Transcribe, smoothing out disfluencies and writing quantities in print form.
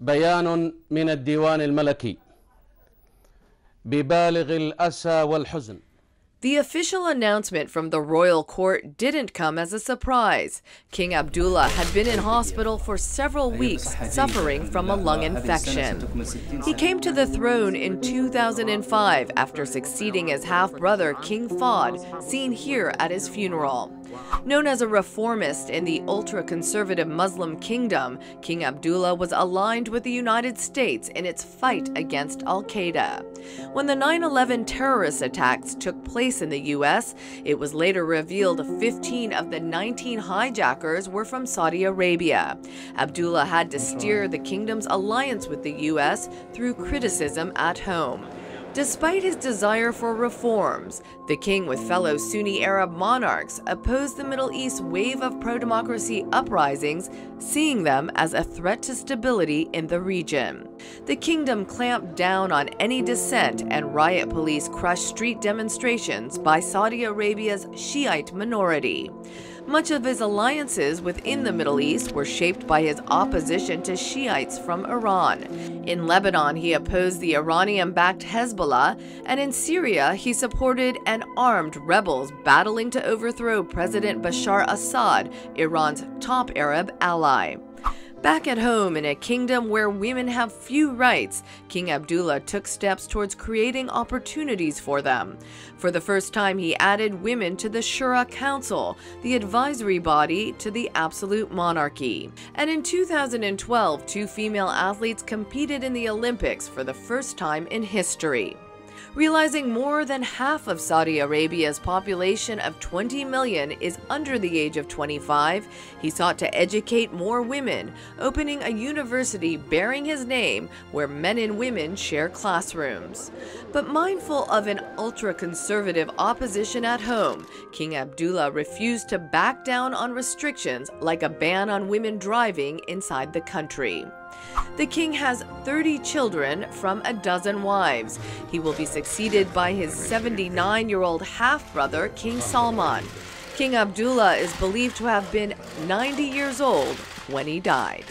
بيان من الديوان الملكي ببالغ الأسى والحزن. The official announcement from the royal court didn't come as a surprise. King Abdullah had been in hospital for several weeks, suffering from a lung infection. He came to the throne in 2005 after succeeding his half-brother King Fahd, seen here at his funeral. Known as a reformist in the ultra-conservative Muslim kingdom, King Abdullah was aligned with the United States in its fight against Al-Qaeda. When the 9/11 terrorist attacks took place in the U.S., it was later revealed 15 of the 19 hijackers were from Saudi Arabia. Abdullah had to steer the kingdom's alliance with the U.S. through criticism at home. Despite his desire for reforms, the king with fellow Sunni Arab monarchs opposed the Middle East wave of pro-democracy uprisings, seeing them as a threat to stability in the region. The kingdom clamped down on any dissent, and riot police crushed street demonstrations by Saudi Arabia's Shiite minority. Much of his alliances within the Middle East were shaped by his opposition to Shiites from Iran. In Lebanon, he opposed the Iranian-backed Hezbollah, and in Syria, he supported and armed rebels battling to overthrow President Bashar al-Assad, Iran's top Arab ally. Back at home, in a kingdom where women have few rights, King Abdullah took steps towards creating opportunities for them. For the first time, he added women to the Shura Council, the advisory body to the absolute monarchy. And in 2012, 2 female athletes competed in the Olympics for the first time in history. Realizing more than half of Saudi Arabia's population of 20 million is under the age of 25, he sought to educate more women, opening a university bearing his name where men and women share classrooms. But mindful of an ultra-conservative opposition at home, King Abdullah refused to back down on restrictions like a ban on women driving inside the country. The king has 30 children from a dozen wives. He will be succeeded by his 79-year-old half-brother, King Salman. King Abdullah is believed to have been 90 years old when he died.